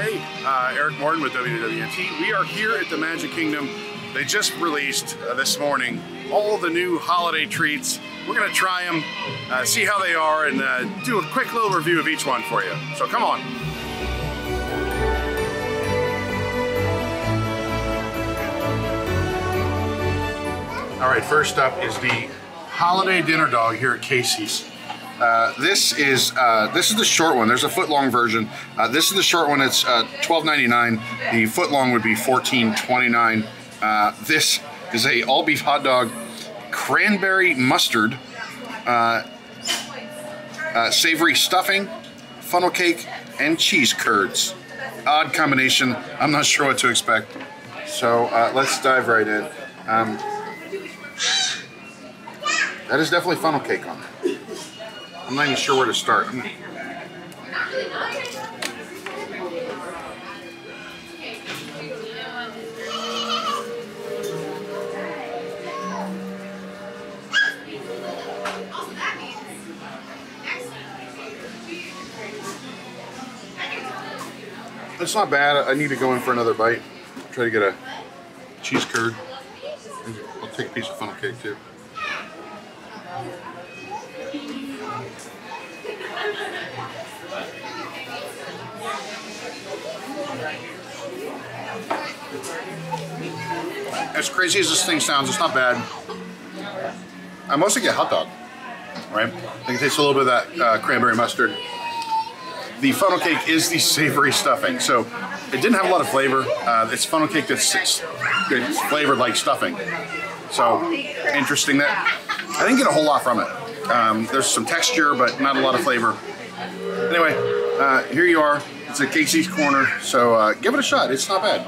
Hey, Eric Morton with WWNT. We are here at the Magic Kingdom. They just released this morning all the new holiday treats. We're gonna try them, see how they are, and do a quick little review of each one for you. So come on. All right, first up is the holiday dinner dog here at Casey's. This is the short one. There's a foot long version. This is the short one. It's $12.99. The foot long would be $14.29. This is a all beef hot dog, cranberry mustard, savory stuffing, funnel cake, and cheese curds. Odd combination. I'm not sure what to expect. So let's dive right in. That is definitely funnel cake on there. I'm not even sure where to start. It's not bad. I need to go in for another bite. Try to get a cheese curd. I'll take a piece of funnel cake too. As crazy as this thing sounds, it's not bad. I mostly get hot dog, right? I think it tastes a little bit of that cranberry mustard. The funnel cake is the savory stuffing, so it didn't have a lot of flavor. It's funnel cake that's flavored like stuffing. So interesting that I didn't get a whole lot from it. There's some texture, but not a lot of flavor. Anyway, here you are. It's at Casey's Corner, so give it a shot. It's not bad.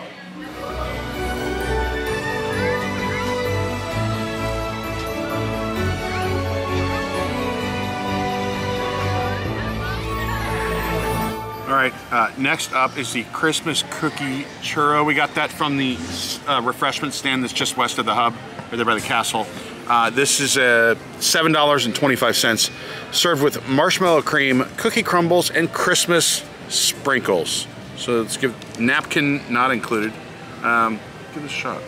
All right, next up is the Christmas Cookie Churro. We got that from the refreshment stand that's just west of the hub, right there by the castle. This is $7.25, served with marshmallow cream, cookie crumbles, and Christmas sprinkles. So let's give, napkin not included. Give this a shot.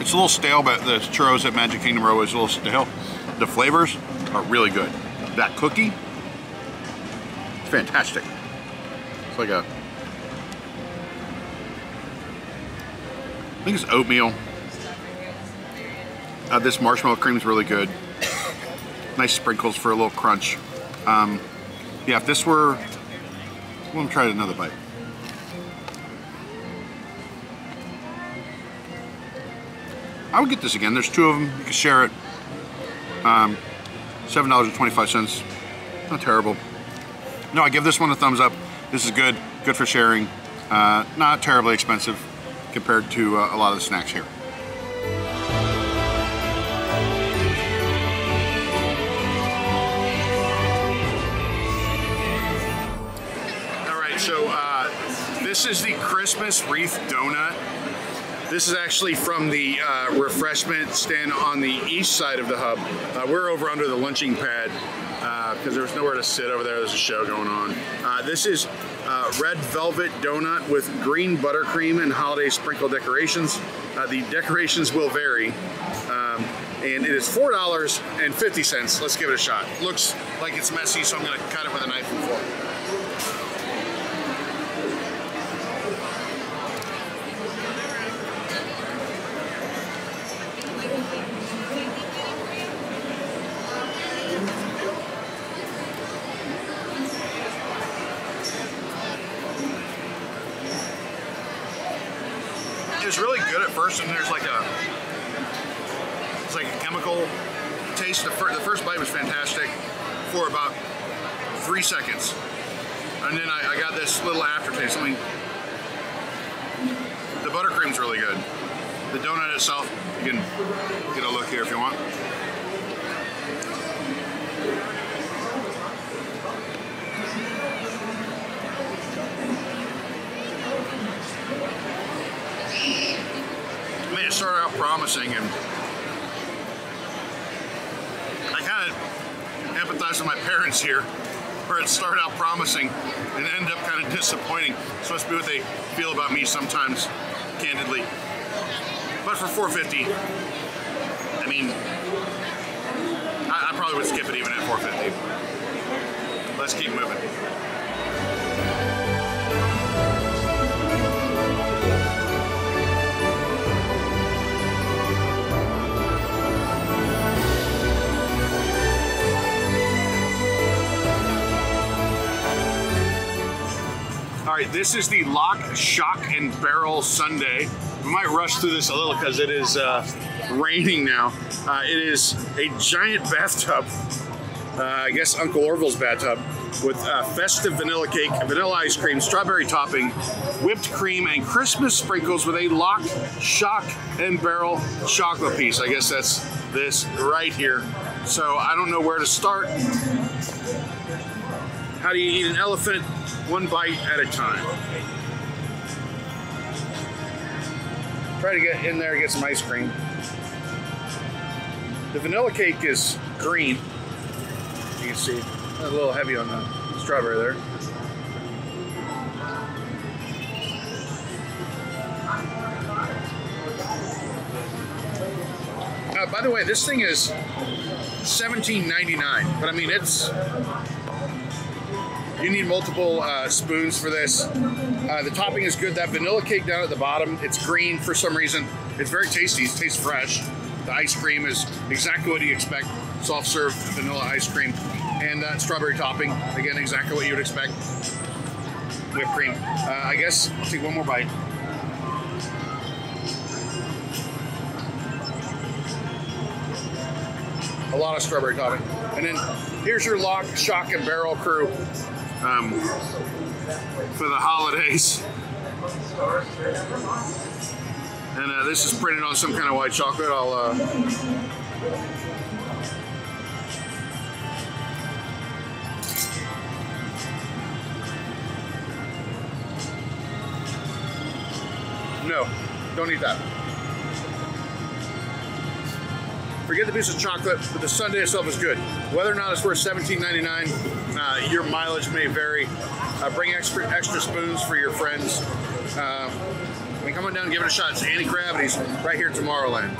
It's a little stale, but the churros at Magic Kingdom are always a little stale. The flavors are really good. That cookie, fantastic. It's like a, I think it's oatmeal. This marshmallow cream is really good. Nice sprinkles for a little crunch. Yeah, if this were, we'll try another bite. I would get this again. There's two of them. You can share it. $7.25. Not terrible. No, I give this one a thumbs up. This is good. Good for sharing. Not terribly expensive compared to a lot of the snacks here. All right, so this is the Christmas wreath donut. This is actually from the refreshment stand on the east side of the hub. We're over under the lunching pad because there was nowhere to sit over there. There's a show going on. This is red velvet donut with green buttercream and holiday sprinkle decorations. The decorations will vary. And it is $4.50. Let's give it a shot. Looks like it's messy, so I'm gonna cut it with a knife and fork. It's really good at first, and there's like a, it's like a chemical taste. The first bite was fantastic for about 3 seconds, and then I got this little aftertaste. I mean, the buttercream's really good. The donut itself, you can get a look here if you want. promising, and I kind of empathize with my parents here, where it started out promising and ended up kind of disappointing. So that's what they feel about me sometimes, candidly. But for $4.50, I mean, I probably would skip it even at $4.50. Let's keep moving. All right, this is the Lock, Shock, and Barrel Sundae. We might rush through this a little because it is raining now. It is a giant bathtub, I guess Uncle Orville's bathtub, with festive vanilla cake, vanilla ice cream, strawberry topping, whipped cream, and Christmas sprinkles with a Lock, Shock, and Barrel chocolate piece. I guess that's this right here. So I don't know where to start. How do you eat an elephant? One bite at a time. Try to get in there and get some ice cream. The vanilla cake is green. You can see, a little heavy on the strawberry there. By the way, this thing is $17.99, but I mean, it's, you need multiple spoons for this. The topping is good. That vanilla cake down at the bottom, it's green for some reason. It's very tasty. It tastes fresh. The ice cream is exactly what you expect. Soft serve vanilla ice cream. And strawberry topping, again, exactly what you would expect. Whipped cream. I guess I'll take one more bite. A lot of strawberry topping. And then here's your Lock, Shock, and Barrel crew. For the holidays. And this is printed on some kind of white chocolate. I'll no, don't eat that. Forget the piece of chocolate, but the sundae itself is good. Whether or not it's worth $17.99, your mileage may vary. Bring extra spoons for your friends. I mean, come on down and give it a shot. It's Auntie Gravity's right here at Tomorrowland.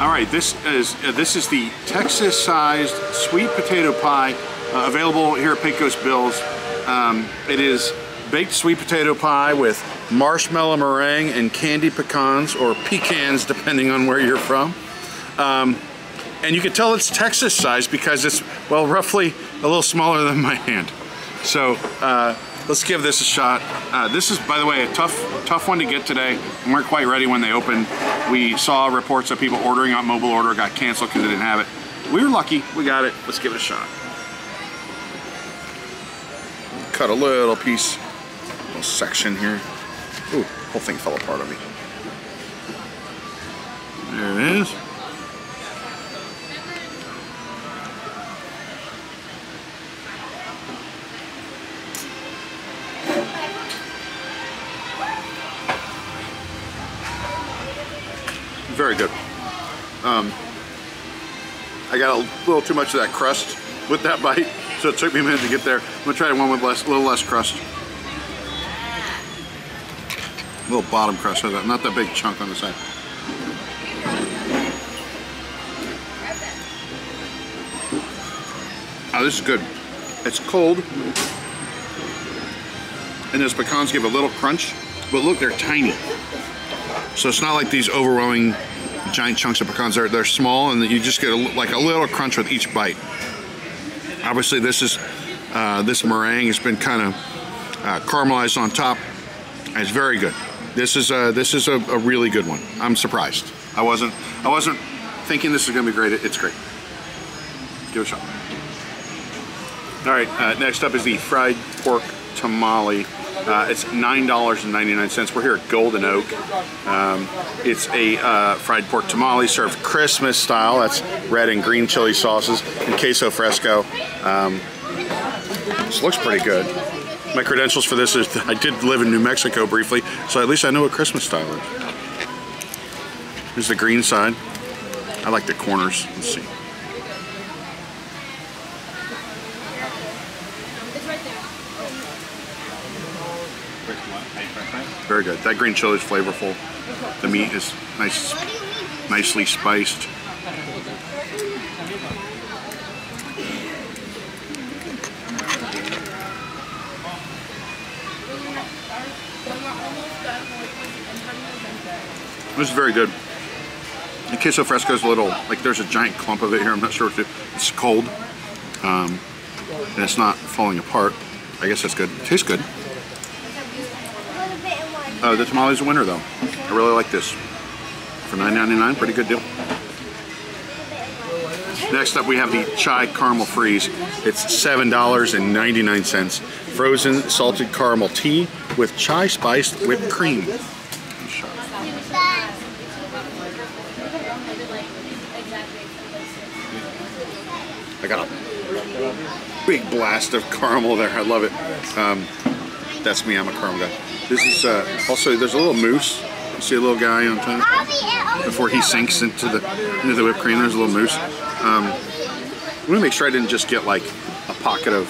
All right, this is the Texas-sized sweet potato pie available here at Pecos Bill's. It is baked sweet potato pie with marshmallow meringue and candy pecans, or pecans, depending on where you're from. And you can tell it's Texas-sized because it's, well, roughly a little smaller than my hand. So let's give this a shot. This is, by the way, a tough one to get today. We weren't quite ready when they opened. We saw reports of people ordering on mobile order, got canceled because they didn't have it. We were lucky, we got it. Let's give it a shot. Cut a little piece, little section here. Ooh, whole thing fell apart on me. There it is. Very good. I got a little too much of that crust with that bite, so it took me a minute to get there. I'm gonna try one with less, a little less crust. A little bottom crust, not that big chunk on the side. Oh, this is good. It's cold, and those pecans give a little crunch, but look, they're tiny. So it's not like these overwhelming giant chunks of pecans. They're small, and you just get a little crunch with each bite. Obviously, this is this meringue has been kind of caramelized on top. It's very good. This is a really good one. I'm surprised. I wasn't thinking this was going to be great. It's great. Give it a shot. All right. Next up is the fried pork tamale. It's $9.99. We're here at Golden Oak. It's a fried pork tamale served Christmas style. That's red and green chili sauces and queso fresco. This looks pretty good. My credentials for this is I did live in New Mexico briefly, so at least I know what Christmas style is. Here's the green side. I like the corners. Let's see. Very good. That green chili is flavorful. The meat is nice, nicely spiced. This is very good. The queso fresco is a little, like there's a giant clump of it here. I'm not sure what to do. It's cold, and it's not falling apart. I guess that's good. It tastes good. The tamale's a winner though. I really like this. For $9.99, pretty good deal. Next up we have the chai caramel freeze. It's $7.99. Frozen salted caramel tea with chai spiced whipped cream. I got a big blast of caramel there. I love it. That's me, I'm a caramel guy. This is, also, there's a little moose. You see a little guy on top? Before he sinks into the whipped cream, there's a little moose. I'm gonna make sure I didn't just get like a pocket of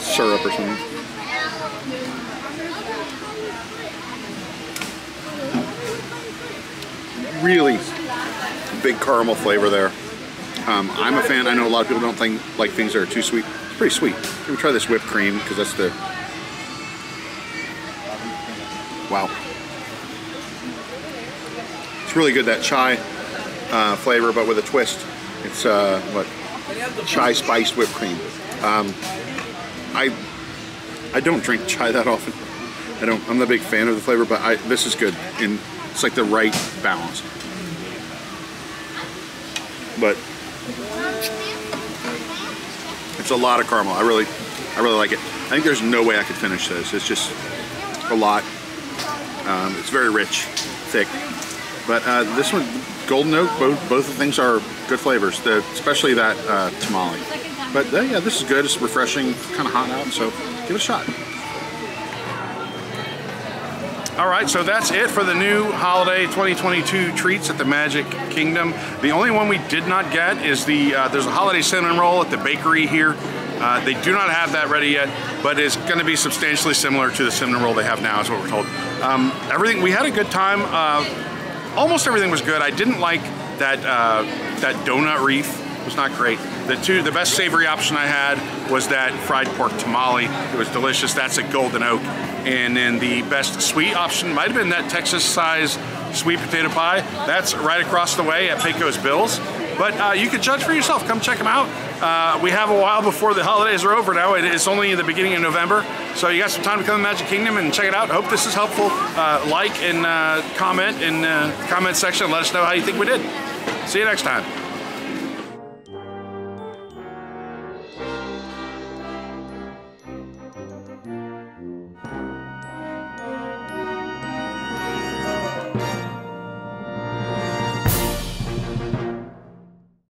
syrup or something. Really big caramel flavor there. I'm a fan. I know a lot of people don't like things that are too sweet. It's pretty sweet. Let me try this whipped cream, because that's the... Wow. It's really good, that chai flavor, but with a twist. It's, chai spiced whipped cream. I don't drink chai that often. I'm not a big fan of the flavor, but this is good. And it's like the right balance. But it's a lot of caramel. I really like it. I think there's no way I could finish this. It's just a lot. It's very rich, thick, but this one, Golden Oak, both the things are good flavors, especially that tamale. But yeah, this is good. It's refreshing, kind of hot out, so give it a shot. All right, so that's it for the new holiday 2022 treats at the Magic Kingdom. The only one we did not get is there's a holiday cinnamon roll at the bakery here. They do not have that ready yet, but it's going to be substantially similar to the cinnamon roll they have now, is what we're told. Everything, we had a good time. Almost everything was good. I didn't like that that donut wreath. It was not great. The best savory option I had was that fried pork tamale. It was delicious. That's at Golden Oak. And then the best sweet option might have been that Texas-sized sweet potato pie. That's right across the way at Pecos Bill's. But you can judge for yourself. Come check them out. We have a while before the holidays are over now. It's only the beginning of November. So you got some time to come to Magic Kingdom and check it out. Hope this is helpful. Like and comment in the comment section. Let us know how you think we did. See you next time.